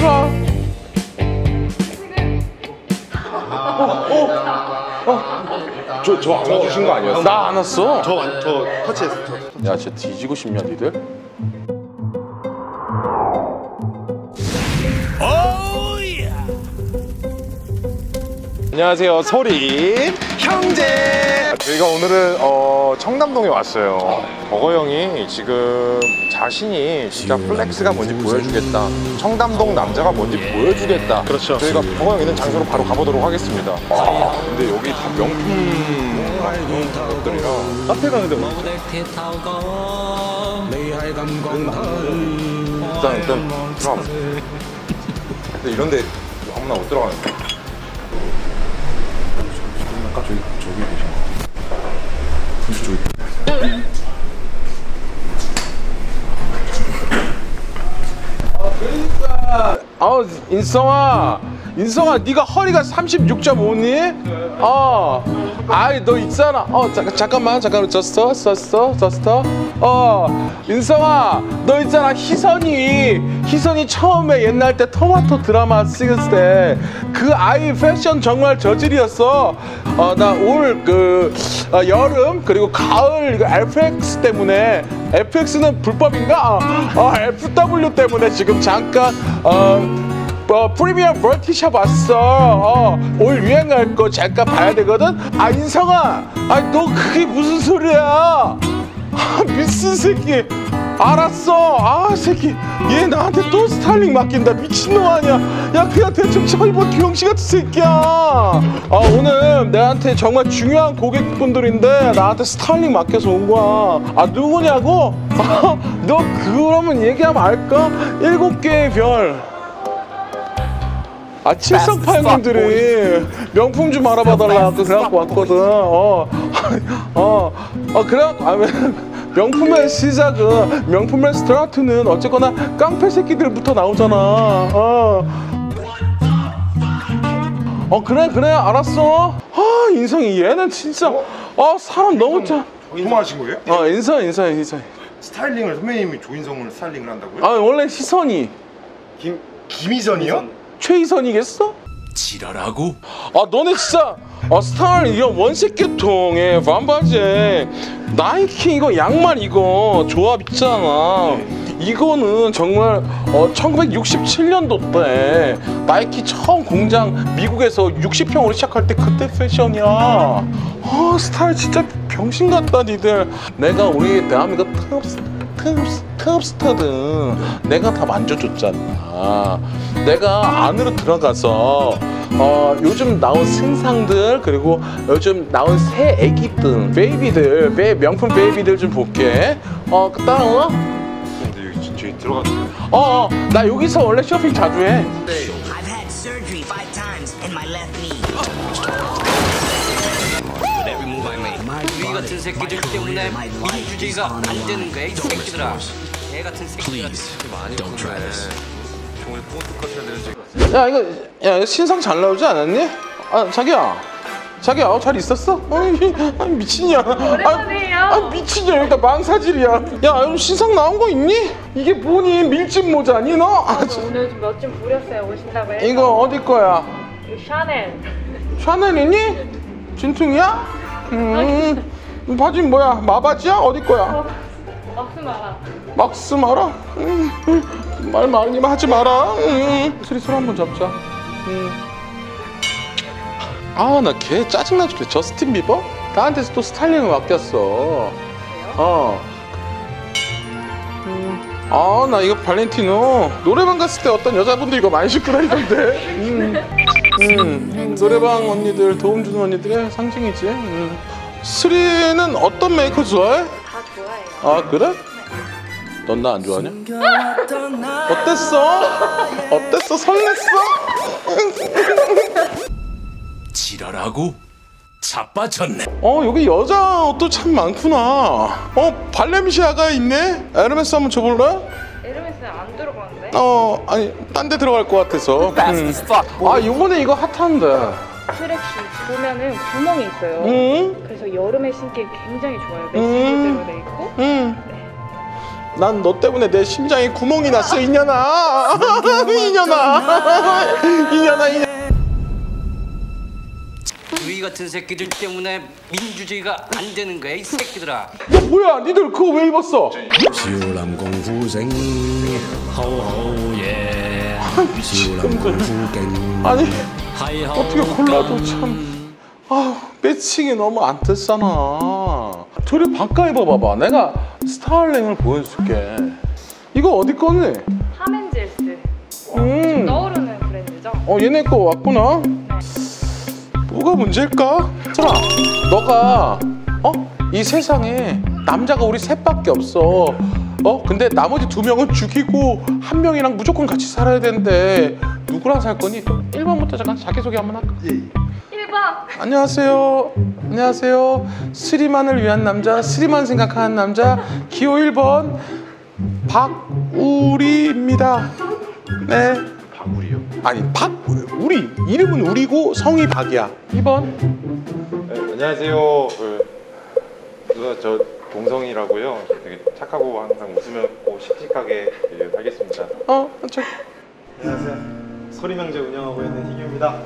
싫어. 저 안 와주신 거 아니었어? 나 안 왔어. 저 터치했어. 야, 진짜 뒤지고 싶냐 니들? 오야. 안녕하세요, 소림 형제. 저희가 오늘은 청담동에 왔어요. 버거형이 지금 자신이 진짜 플렉스가 뭔지 보여주겠다, 청담동 남자가 뭔지 보여주겠다. 그렇죠. 저희가 버거형 있는 장소로 바로 가보도록 하겠습니다. 와, 근데 여기 다 명품 것들이라 카페 가는데 일단 들어가. 근데 이런데 아무나 못 들어가네. 아까 저기 계신 거 같아요. 저기. 아, 인성아, 네가 허리가 36.5니? 어, 아이 너 있잖아. 잠깐만, 저스터. 인성아, 너 있잖아. 희선이 처음에 옛날 때 토마토 드라마 찍을 때 그 아이 패션 정말 저질이었어. 나 오늘 여름 그리고 가을 이거 FX 때문에. FX는 불법인가? FW 때문에 지금 잠깐 프리미엄멀티샵 왔어. 올 유행할 거 잠깐 봐야 되거든? 아, 인성아! 아니, 너 그게 무슨 소리야? 미친 새끼! 알았어! 아, 새끼! 얘 나한테 또 스타일링 맡긴다. 미친놈 아니야! 야, 그냥 대충 철벗 경시 같은 새끼야! 오늘 내한테 정말 중요한 고객분들인데 나한테 스타일링 맡겨서 온 거야. 아, 누구냐고? 너 그러면 얘기하면 알까? 7개의 별. 아, 칠성팔군들이 명품 좀 알아봐달라고 그래갖고 왔거든. 그래갖고 명품의 시작은, 명품의 스타트는 어쨌거나 깡패 새끼들부터 나오잖아. 그래 알았어. 아, 인성이 얘는 진짜 사람 너무 참. 통화하신 거예요? 인성. 스타일링을 선배님이 조인성을 스타일링을 한다고요? 아, 원래 희선이. 김희선이요? 최희선이겠어? 지랄하고? 아, 너네 진짜 스타일 이거 원색계통에 반바지에 나이키 이거 양말 이거 조합 있잖아. 이거는 정말 1967년도 때 나이키 처음 공장 미국에서 60평으로 시작할 때 그때 패션이야. 스타일 진짜 병신 같다 니들. 내가 우리 대한민국 톱스타든 내가 다 만져줬잖아. 내가 안으로 들어가서 요즘 나온 신상들 그리고 요즘 나온 새 애기들 베이비들 명품 베이비들 좀 볼게. 그 다음 근데 여기 진짜 들어가서 나 여기서 원래 쇼핑 자주 해. 이 같은 새끼들 때문에 이 주제가 안 되는 거야, 이 새끼들아. 개 같은 새끼들아. 많이 종일 뽀득거리는. 야, 이거 신상 잘 나오지 않았니? 아, 자기야, 잘 있었어? 미친이야. 오랜만이에요. 미친이야, 여기다 망사질이야. 야, 신상 나온 거 있니? 이게 뭐니? 밀짚 모자니 너? 오늘 좀 멋 좀 부렸어요, 오신다고 해서. 이거 어디 거야? 샤넬. 샤넬이니? 진퉁이야? 바지 뭐야? 마바지야? 어디 거야? 막스마라? 말 많이 하지 마라. 스리스로 한번 잡자. 아, 나 걔 짜증나 죽겠어. 저스틴 비버? 나한테서 또 스타일링을 맡겼어. 그래요? 아, 나 이거 발렌티노 노래방 갔을 때 어떤 여자분도 이거 많이 신고 다니던데. 노래방 언니들, 도움 주는 언니들의 상징이지. 스리는 어떤 메이커 좋아해? 다 좋아해요. 아, 그래? 네. 넌 나 안 좋아하냐? 어땠어? 설렜어? 지랄하고 자빠졌네. 여기 여자 옷도 참 많구나. 발렌시아가 있네? 에르메스 한번 줘볼래? 에르메스는 안 들어가는데? 아니 딴 데 들어갈 것 같아서. 아, 요번에 이거 핫한데 트랙슈즈 보면은 구멍이 있어요. 그래서 여름에 신기 굉장히 좋아요. 매치로 되어 있고. 난 너 때문에 내 심장에 구멍이 났어, 이년아. 이년아. 너희 같은 새끼들 때문에 민주주의가 안 되는 거야, 이 새끼들아. 너 뭐야, 니들 그거 왜 입었어? 지울남공후생 하오하오예. 지울남공후갱. 아니, 어떻게 골라도 참. 아우, 매칭이 너무 안 됐잖아. 둘이 바꿔 입어봐봐. 내가 스타일링을 보여줄게. 이거 어디 거니? 팜앤젤스. 좀 떠오르는 브랜드죠? 어, 얘네 거 왔구나. 뭐가 문제일까? 설아, 너가 이 세상에 남자가 우리 셋밖에 없어. 근데 나머지 2명은 죽이고 1명이랑 무조건 같이 살아야 되는데 누구랑 살 거니? 1번부터 잠깐 자기소개 한번 할까? 예. 1번. 안녕하세요. 안녕하세요. 스리만을 위한 남자, 스리만 생각하는 남자, 기호 1번 박우리입니다. 네. 박우리요? 아니, 박우리. 이름은 우리고 성이 박이야. 2번. 네, 안녕하세요. 누나, 저 동성이라고요. 되게 착하고 항상 웃으면서 씩씩하게 살겠습니다. 안녕하세요. 소림형제 운영하고 있는 희규입니다.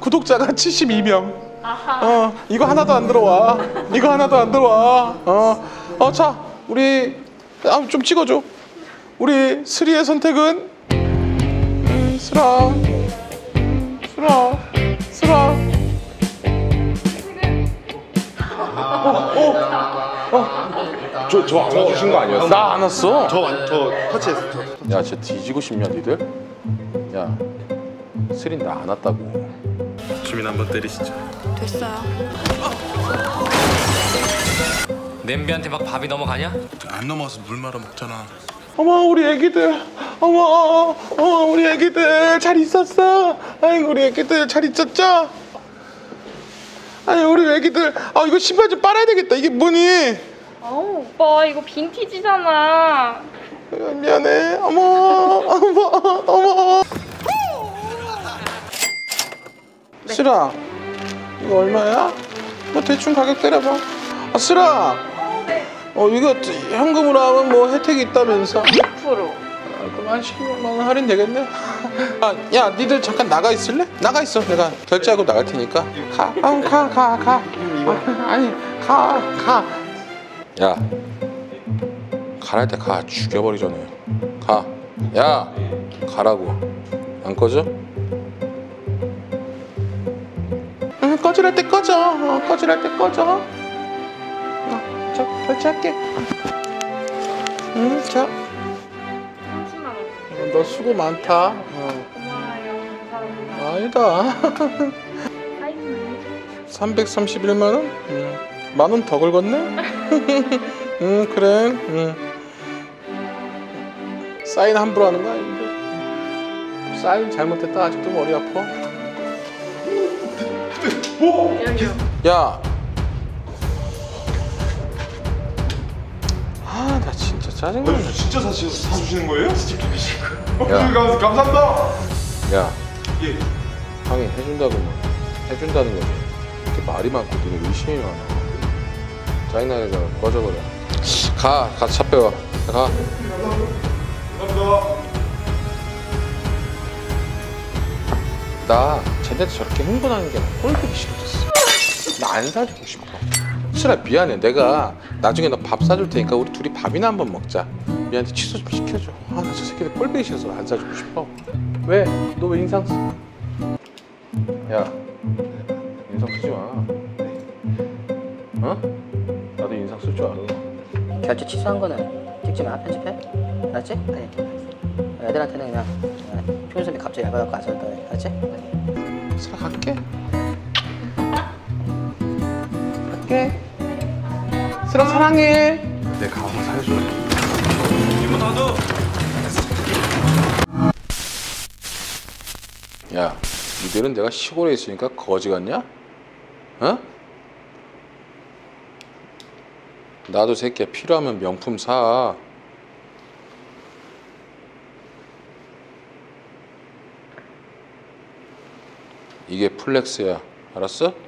구독자가 72명. 아하. 이거 하나도 안 들어와. 자, 우리 좀 찍어줘. 우리 스리의 선택은 쓰라. 저 안 와주신 거 아니었어? 나 안 왔어? 저 터치했어. 야, 쟤 뒤지고 싶냐 니들? 야, 스린 나 안 왔다고. 주민 한번 때리시죠. 됐어요. 냄비한테 막 밥이 넘어가냐? 안 넘어와서 물 말아 먹잖아. 어머, 우리 애기들. 우리 애기들 잘 있었어? 아이고, 우리 애기들 잘 있었죠? 아니, 우리 애기들. 아, 이거 신발 좀 빨아야 되겠다. 이게 뭐니? 아우, 오빠 이거 빈티지잖아. 미안해. 어머. 슬아, 네. 이거 얼마야? 뭐 대충 가격 때려봐. 아, 슬아. 네. 이거 현금으로 하면 뭐 혜택이 있다면서? 6%. 그럼 한 10만원 할인 되겠네? 아, 야, 니들 잠깐 나가 있을래? 나가 있어. 내가 결제하고 나갈 테니까. 가. 야, 가랄 때 가. 죽여버리기 전에 가. 야, 가라고. 안 꺼져? 응, 꺼지랄 때 꺼져. 저 결제할게. 자, 너 수고 많다. 고마워요. 아니다. 331만원? 만원 더 긁었네? 그래. 사인 함부로 하는 거 아닌데. 사인 잘못했다. 아직도 머리 아파. 야, 아, 나 진짜 짜증나. 진짜 사주시는 거예요? 진짜 기계신 거예요? 감사합니다. 야, 예. 당연히 해준다는 거지. 이렇게 말이 많고 되게 의심이 많아. 짜증나니까 꺼져버려. 가, 차 빼와. 가. 감사합니다. 나 쟤네들 저렇게 흥분하는 게 꼴보기 싫어졌어. 나 안 사주고 싶어. 슬아, 미안해. 내가 나중에 너 밥 사줄 테니까 우리 둘이 밥이나 한번 먹자. 미안한데 취소 좀 시켜줘. 아, 나 저 새끼들 꼴보기 싫어서 안 사주고 싶어. 왜? 너 왜 인상 쓰? 야, 인상 쓰지 마. 어? 나도 인상 쓸 줄 알아. 결제 취소한 거는 찍지 마. 편집해. 알았지? 네. 애들한테는 그냥 표준선이 갑자기 얇아갖고 안 써줬다 그래. 알았지? 네. 슬아, 갈게. 슬아, 사랑해. 내가 한번 살려줄게. 이거 나도. 야, 니들은 내가 시골에 있으니까 거지 같냐? 어? 나도 새끼야, 필요하면 명품 사. 이게 플렉스야. 알았어?